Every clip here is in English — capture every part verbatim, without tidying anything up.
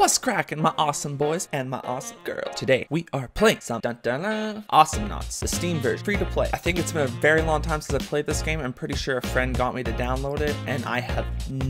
What's crackin', my awesome boys and my awesome girl? Today we are playing some dun dun dun Awesomenauts, the Steam version, free to play. I think it's been a very long time since I played this game. I'm pretty sure a friend got me to download it, and I have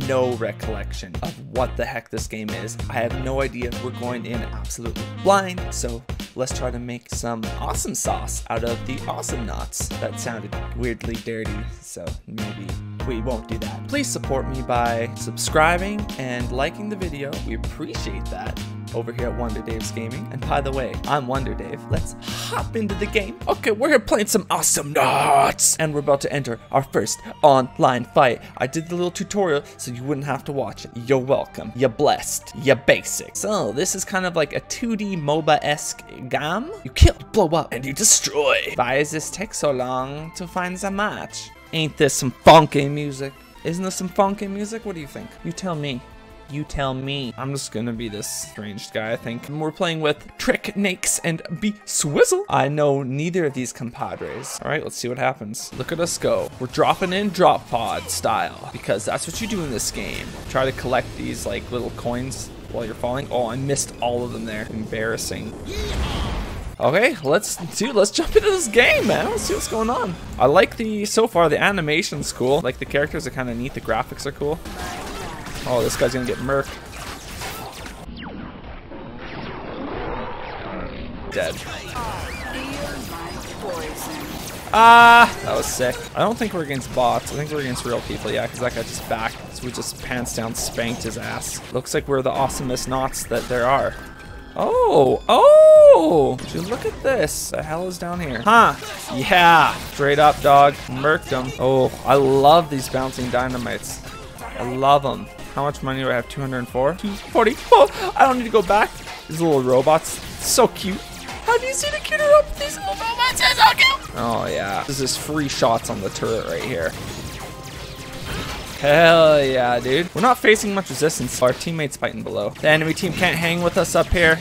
no recollection of what the heck this game is. I have no idea. We're going in absolutely blind, so let's try to make some awesome sauce out of the Awesomenauts. That sounded weirdly dirty, so maybe we won't do that. Please support me by subscribing and liking the video. We appreciate that over here at Wonder Dave's Gaming. And by the way, I'm Wonder Dave. Let's hop into the game. Okay, we're here playing some Awesomenauts, and we're about to enter our first online fight. I did the little tutorial so you wouldn't have to watch it. You're welcome. You're blessed. You're basic. So this is kind of like a two D MOBA-esque game. You kill, you blow up, and you destroy. Why does this take so long to find the match? Ain't this some funky music? Isn't this some funky music? What do you think? You tell me. You tell me. I'm just gonna be this strange guy, I think. And we're playing with Trick Nakes and Be Swizzle. I know neither of these compadres. All right, let's see what happens. Look at us go. We're dropping in drop pod style because that's what you do in this game. Try to collect these like little coins while you're falling. Oh, I missed all of them there. Embarrassing. Okay, let's do, let's jump into this game, man. Let's see what's going on. I like the, so far the animation's cool. Like the characters are kind of neat. The graphics are cool. Oh, this guy's gonna get murked. Dead. Ah, that was sick. I don't think we're against bots. I think we're against real people, yeah, because that guy just backed. So we just pants down spanked his ass. Looks like we're the awesomest knots that there are. Oh, oh! Dude, look at this. The hell is down here? Huh? Yeah. Straight up, dog. Murked him. Oh, I love these bouncing dynamites. I love them. How much money do I have? two hundred and four? forty-four. I don't need to go back. These little robots. So cute. How do you see the cuter up? These little robots are so cute. Oh, yeah. This is free shots on the turret right here. Hell yeah, dude. We're not facing much resistance. Our teammates fighting below. The enemy team can't hang with us up here.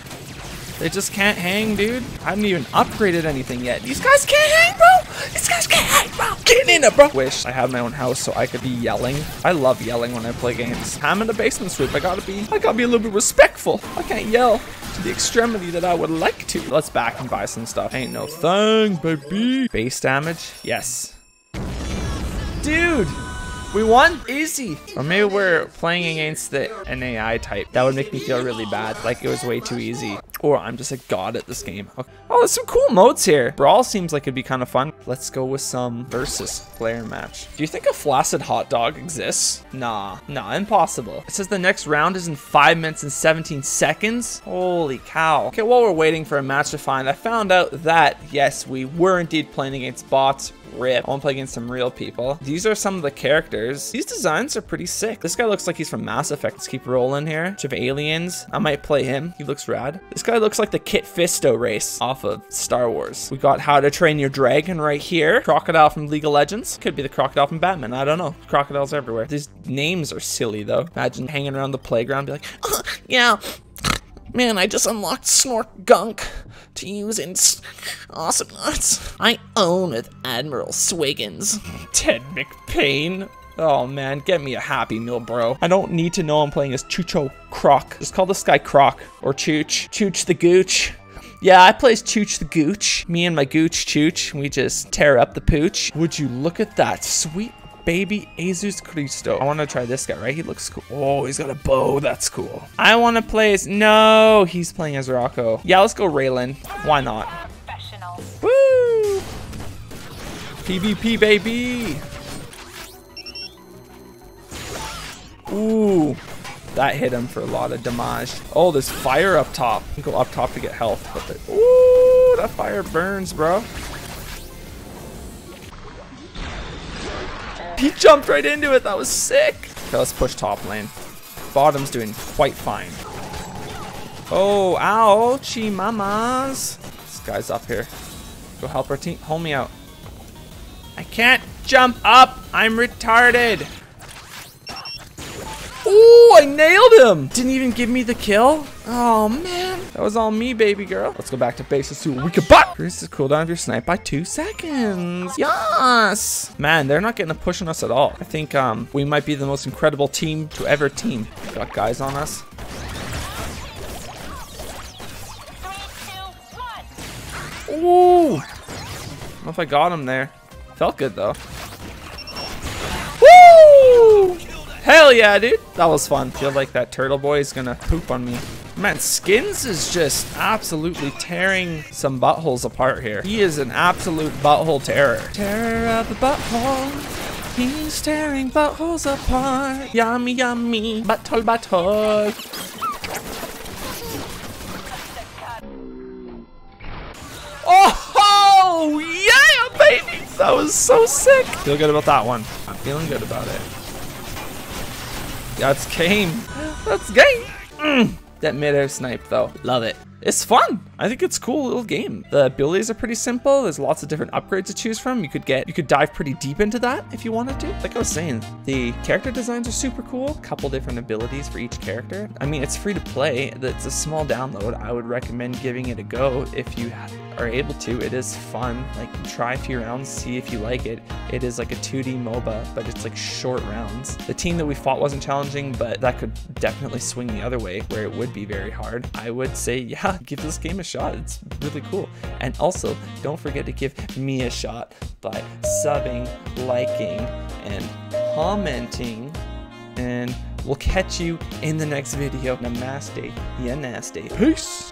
They just can't hang, dude. I haven't even upgraded anything yet. These guys can't hang, bro. These guys can't hang, bro. Get in there, bro. Wish I had my own house so I could be yelling. I love yelling when I play games. I'm in the basement sweep. I gotta be, I gotta be a little bit respectful. I can't yell to the extremity that I would like to. Let's back and buy some stuff. Ain't no thing, baby. Base damage. Yes. Dude. We won? Easy. Or maybe we're playing against the, an A I type. That would make me feel really bad. Like it was way too easy. Or I'm just a god at this game. Okay. Oh, there's some cool modes here. Brawl seems like it'd be kind of fun. Let's go with some versus player match. Do you think a flaccid hot dog exists? Nah, nah, impossible. It says the next round is in five minutes and seventeen seconds. Holy cow. Okay, while we're waiting for a match to find, I found out that yes, we were indeed playing against bots. Rip. I want to play against some real people. These are some of the characters. These designs are pretty sick. This guy looks like he's from Mass Effect. Let's keep rolling here. A bunch of aliens. I might play him. He looks rad. This guy looks like the Kit Fisto race off of Star Wars. We got How to Train Your Dragon right here. Crocodile from League of Legends. Could be the crocodile from Batman. I don't know. Crocodiles everywhere. These names are silly though. Imagine hanging around the playground and be like, oh, yeah. Man, I just unlocked Snork Gunk to use in Awesomenauts. I own with Admiral Swiggins. Ted McPain. Oh man, get me a Happy Meal, bro. I don't need to know I'm playing as Chucho Croc. Just call this guy Croc or Chooch. Chooch the Gooch. Yeah, I play as Chooch the Gooch. Me and my Gooch Chooch, we just tear up the pooch. Would you look at that sweet baby Jesus Christo. I want to try this guy, right? He looks cool. Oh, he's got a bow. That's cool. I want to play as... No, he's playing as Rocco. Yeah, let's go Raylan. Why not? Woo! P v P, baby! Ooh. That hit him for a lot of damage. Oh, there's fire up top. You can go up top to get health. But ooh, that fire burns, bro. He jumped right into it. That was sick. Okay, let's push top lane. Bottom's doing quite fine. Oh, ouchie mamas. This guy's up here. Go help our team. Hold me out. I can't jump up. I'm retarded. Ooh, I nailed him. Didn't even give me the kill. Oh, man. That was all me, baby girl. Let's go back to base. Let's see what we can buy. Increase the cooldown of your snipe by two seconds. Yes. Man, they're not getting a push on us at all. I think um, we might be the most incredible team to ever team. Got guys on us. Ooh! I don't know if I got him there. Felt good though. Woo! Hell yeah, dude! That was fun. Feel like that turtle boy is gonna poop on me. Man, Skins is just absolutely tearing some buttholes apart here. He is an absolute butthole terror. Terror of the butthole. He's tearing buttholes apart. Yummy, yummy. Butthole, butthole. Oh, yeah, baby. That was so sick. Feel good about that one. I'm feeling good about it. That's game. That's game. Mm. That mid-air snipe though, love it. It's fun. I think it's a cool little game. The abilities are pretty simple. There's lots of different upgrades to choose from. You could get, you could dive pretty deep into that if you wanted to. Like I was saying, the character designs are super cool. Couple different abilities for each character. I mean, it's free to play. It's a small download. I would recommend giving it a go if you are able to. It is fun. Like, try a few rounds, see if you like it. It is like a two D MOBA, but it's like short rounds. The team that we fought wasn't challenging, but that could definitely swing the other way where it would be very hard. I would say, yeah, give this game a shot. It's really cool. And also, don't forget to give me a shot by subbing, liking, and commenting. And we'll catch you in the next video. Namaste. Yeah, nasty. Peace.